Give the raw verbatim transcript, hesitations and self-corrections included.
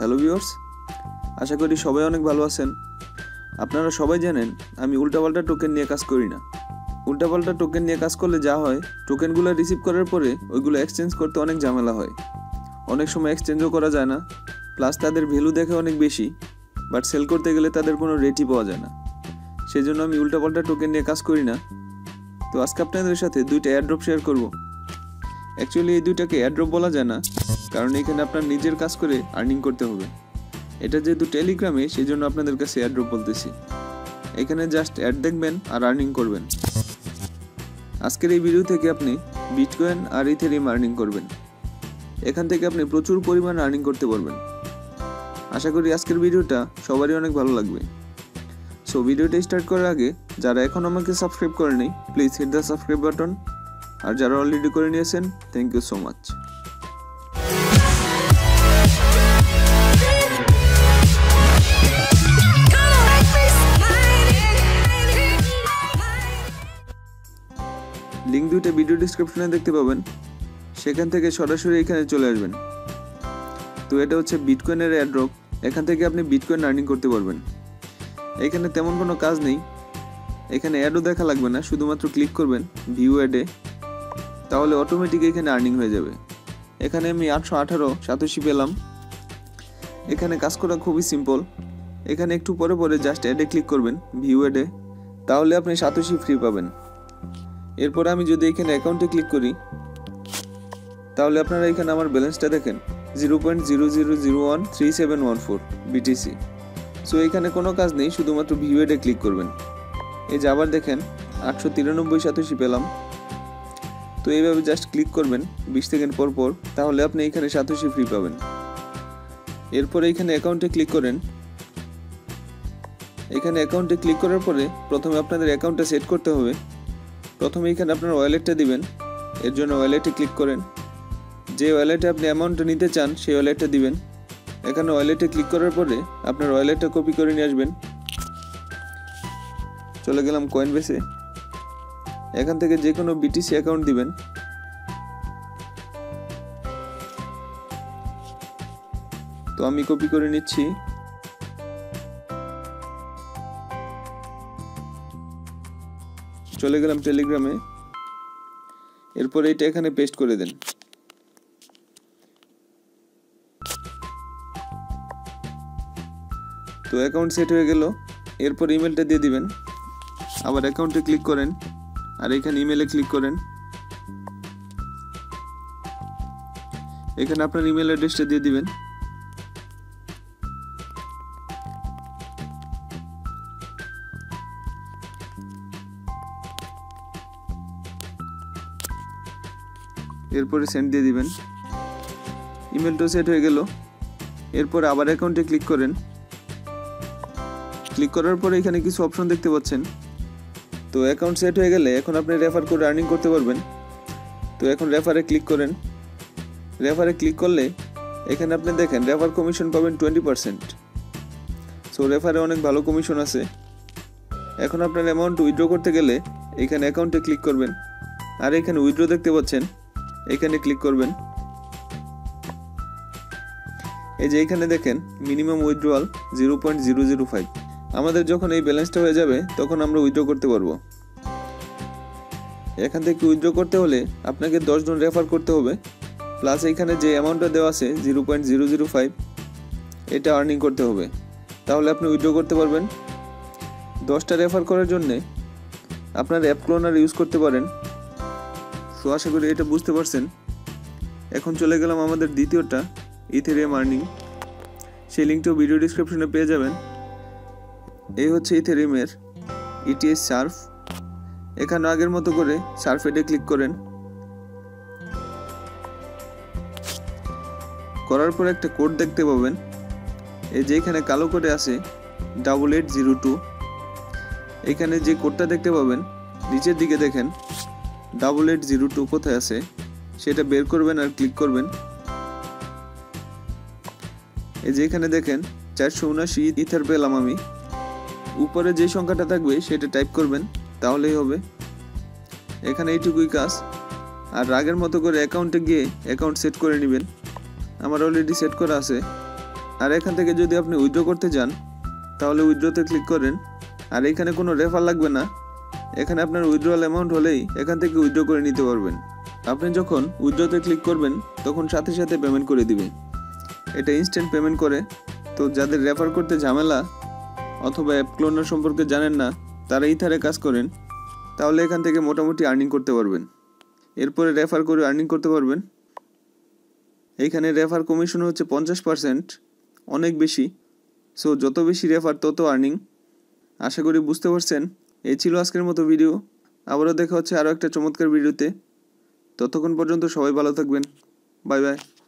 Hello viewers, আশা করি সবাই অনেক ভালো আছেন। আপনারা সবাই জানেন আমি উল্টাপাল্টা টোকেন নিয়ে কাজ করি না। উল্টাপাল্টা টোকেন নিয়ে কাজ করলে যা হয়, টোকেনগুলো রিসিভ করার পরে ওইগুলো এক্সচেঞ্জ করতে অনেক ঝামেলা হয়। অনেক সময় এক্সচেঞ্জও করা যায় না, প্লাস তাদের ভ্যালু দেখে অনেক বেশি, বাট সেল করতে গেলে তাদের কোনো রেটই পাওয়া যায় না। সেই জন্য আমি উল্টাপাল্টা টোকেন নিয়ে কাজ করি না। তো আজকে আপনাদের সাথে দুইটা এয়ারড্রপ শেয়ার করব। অ্যাকচুয়ালি এই দুইটাকে এয়ারড্রপ বলা যায় না, কারণ এখানে আপনার নিজের কাজ করে আর্নিং করতে হবে। এটা যেহেতু টেলিগ্রামে, সেই জন্য আপনাদের কাছে এয়ারড্রপ বলতেছি। এখানে জাস্ট অ্যাড দেখবেন আর আর্নিং করবেন। আজকের এই ভিডিও থেকে আপনি বিটকয়েন আর ইথেরিয়াম আর্নিং করবেন। এখান থেকে আপনি প্রচুর পরিমাণ আর্নিং করতে পারবেন। আশা করি আজকের ভিডিওটা সবারই অনেক ভালো লাগবে। সো ভিডিওটা স্টার্ট করার আগে যারা এখন আমাকে সাবস্ক্রাইব করেনি, please hit the subscribe button, আর যারা অলরেডি করে নিয়েছেন thank you so much. Link দুইটা ভিডিও ডিসক্রিপশনে দেখতে পাবেন, সেখান থেকে সরাসরি এখানে চলে আসবেন। তো এটা হচ্ছে বিটকয়েনের এয়ারড্রপ। এখান থেকে আপনি বিটকয়েন আর্নিং করতে পারবেন। এখানে তেমন কোনো কাজ নেই, এখানে অ্যাডও দেখা লাগবে না, শুধুমাত্র ক্লিক করবেন ভিউ অ্যাডে, তাহলে অটোমেটিক এখানে আর্নিং হয়ে যাবে। এখানে আমি আটশো আঠারো সাতাশি পেলাম। এখানে কাজ করা খুবই সিম্পল। এখানে একটু পরে পরে জাস্ট অ্যাডে ক্লিক করবেন, ভিউ অ্যাডে, তাহলে আপনি সাতাশি ফ্রি পাবেন। এরপর আমি যদি এখানে অ্যাকাউন্টে ক্লিক করি, তাহলে আপনারা এখানে আমার ব্যালেন্সটা দেখেন zero point zero zero zero one three seven one four BTC. So এখানে কোনো কাজ নেই, শুধুমাত্র ভিউ এডে ক্লিক করবেন। এই যে আবার দেখেন আটশো তিরানব্বই সাতাশি পেলাম। তো এইভাবে জাস্ট ক্লিক করবেন বিশ সেকেন্ড পর পর, তাহলে আপনি এখানে সাতাশি ফ্রি পাবেন। এরপর এখানে অ্যাকাউন্টে ক্লিক করেন। এখানে অ্যাকাউন্টে ক্লিক করার পরে প্রথমে আপনাদের অ্যাকাউন্টটা সেট করতে হবে। প্রথমে এখানে আপনার ওয়ালেটটা দিবেন, এর জন্য ওয়ালেটে ক্লিক করেন। যে ওয়ালেটে আপনি অ্যামাউন্টটা নিতে চান সেই ওয়ালেটটা দিবেন। এখানে ওয়ালেটে ক্লিক করার পরে আপনার ওয়ালেটটা কপি করে নিয়ে আসবেন। চলে গেলাম কয়েনবেসে। এখান থেকে যে কোনো বিটিসি অ্যাকাউন্ট দিবেন। তো আমি কপি করে নিচ্ছি। চলে গেলাম টেলিগ্রামে। এরপর এটা এখানে পেস্ট করে দেন। তো অ্যাকাউন্ট সেট হয়ে গেল। এরপর ইমেলটা দিয়ে দিবেন। আবার অ্যাকাউন্টে ক্লিক করেন, আর এখানে ইমেলে ক্লিক করেন। এখানে আপনার ইমেল অ্যাড্রেসটা দিয়ে দিবেন। এরপরে সেন্ড দিয়ে দিবেন। ইমেলটা সেট হয়ে গেল। এরপর আবার অ্যাকাউন্টে ক্লিক করেন। ক্লিক করার পরে এখানে কিছু অপশন দেখতে পাচ্ছেন। তো অ্যাকাউন্ট সেট হয়ে গেলে এখন আপনি রেফার করে আর্নিং করতে পারবেন। তো এখন রেফারে ক্লিক করেন। রেফারে ক্লিক করলে এখানে আপনি দেখেন রেফার কমিশন পাবেন টোয়েন্টি পারসেন্ট। সো রেফারে অনেক ভালো কমিশন আছে। এখন আপনার অ্যামাউন্ট উইথড্র করতে গেলে এখানে অ্যাকাউন্টে ক্লিক করবেন, আর এখানে উইথড্র দেখতে পাচ্ছেন, এখানে ক্লিক করবেন। এই যে এখানে দেখেন minimum withdrawal zero point zero zero five. আমাদের যখন এই ব্যালেন্সটা হয়ে যাবে তখন আমরা উইথড্র করতে পারবো। এখান থেকে উইথড্র করতে হলে আপনাকে দশজন রেফার করতে হবে, প্লাস এখানে যে অ্যামাউন্টটা দেওয়া আছে zero point zero zero five, এটা আর্নিং করতে হবে, তাহলে আপনি উইথড্র করতে পারবেন। দশটা রেফার করার জন্যে আপনার অ্যাপ ক্লোনার ইউজ করতে পারেন। তো আশা করি এটা বুঝতে পারছেন। এখন চলে গেলাম আমাদের দ্বিতীয়টা ইথেরিয়াম আর্নিং। সেই লিঙ্কটিও ভিডিও ডিসক্রিপশনে পেয়ে যাবেন। এই হচ্ছে ইথেরিয়ামের ইটিএস সার্ফ। এখানে আগের মতো করে সার্ফ এডে ক্লিক করেন। করার পর একটা কোড দেখতে পাবেন। এই যে এখানে কালো কোডে আছে ডাবল এইট জিরো টু। এখানে যে কোডটা দেখতে পাবেন নিচের দিকে দেখেন ডাবল এইট জিরো টু কোথায় আছে, সেটা বের করবেন আর ক্লিক করবেন। এই যে এখানে দেখেন চারশো উনাশি ইথার পেলাম আমি। উপরে যে সংখ্যাটা থাকবে সেটা টাইপ করবেন, তাহলেই হবে। এখানে এইটুকুই কাজ। আর আগের মতো করে অ্যাকাউন্টে গিয়ে অ্যাকাউন্ট সেট করে নেবেন। আমার অলরেডি সেট করা আছে। और एखान थेके जोदि आपनि उइथड्र करते जान ताहले उइथड्रते क्लिक करें और एखाने कोनो रेफार लागबे ना, एखाने आपनार उइथड्रल अ্যামাউন্ট হলেই एखान थेके उइथड्र करे निते पारबेन। আপনি যখন উইথড্রতে ক্লিক করবেন তখন সাথে সাথে পেমেন্ট করে দিবে। এটা ইনস্ট্যান্ট পেমেন্ট করে। তো যাদের রেফার করতে ঝামেলা অথবা অ্যাপ ক্লোনার সম্পর্কে জানেন না তারা ইথারে কাজ করেন, তাহলে এখান থেকে মোটামুটি আর্নিং করতে পারবেন। এরপরে রেফার করে আর্নিং করতে পারবেন। এইখানে রেফার কমিশন হচ্ছে পঞ্চাশ পার্সেন্ট, অনেক বেশি। সো যত বেশি রেফার তত আর্নিং। আশা করি বুঝতে পারছেন। এই ছিল আজকের মতো ভিডিও। আবারও দেখা হচ্ছে আরও একটা চমৎকার ভিডিওতে। ততক্ষণ পর্যন্ত সবাই ভালো থাকবেন। Bye by.